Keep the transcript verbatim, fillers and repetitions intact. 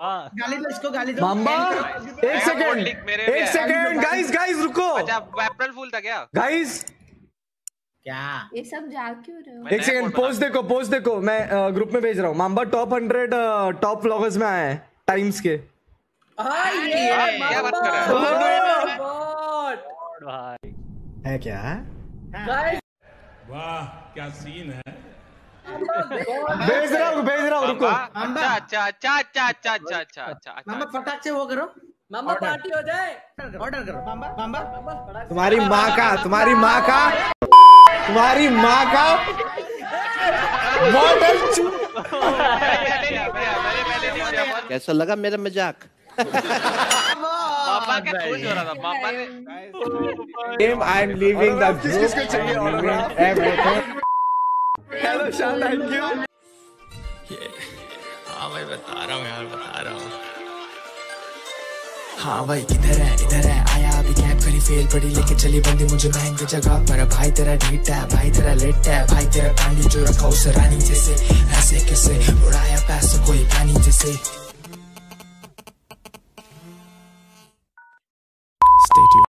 गाली दो इसको, गाली दो। मामा एक सेकंड, एक सेकंड गाइस, गाइस रुको। अच्छा अप्रैल फूल था क्या गाइस? क्या ये सब जा क्यों रहे हो? एक सेकंड पोस्ट देखो, पोस्ट देखो, मैं ग्रुप में भेज रहा हूँ। मामा टॉप हंड्रेड टॉप व्लॉगर्स में आए हैं टाइम्स के। क्या बात कर रहा है क्या गाइस? वाह क्या सीन है। भेज रहा हूँ, भेज रहा हूँ रुको। अच्छा अच्छा अच्छा अच्छा अच्छा अच्छा अच्छा मामा फटाक से वो करो, मामा पार्टी हो जाए। ऑर्डर करो मामा, मामा तुम्हारी माँ का, तुम्हारी माँ का, तुम्हारी माँ का कैसा लगा मेरा मजाक? मामा क्या खुश हो रहा था मामा ने। I am leaving the group. Hello Shaan, thank you. हाँ भाई बता रहा हूँ यार, बता रहा हूँ। हाँ भाई इधर है, इधर है, आया अभी कैब करी फेल पड़ी, लेके चली बंदी मुझे महंगी जगह पर। भाई तेरा ढीठ है, भाई तेरा लेट है, भाई तेरा पानी जो रखा उसे रानी जैसे, ऐसे कैसे उड़ाया पैसे कोई पानी जैसे।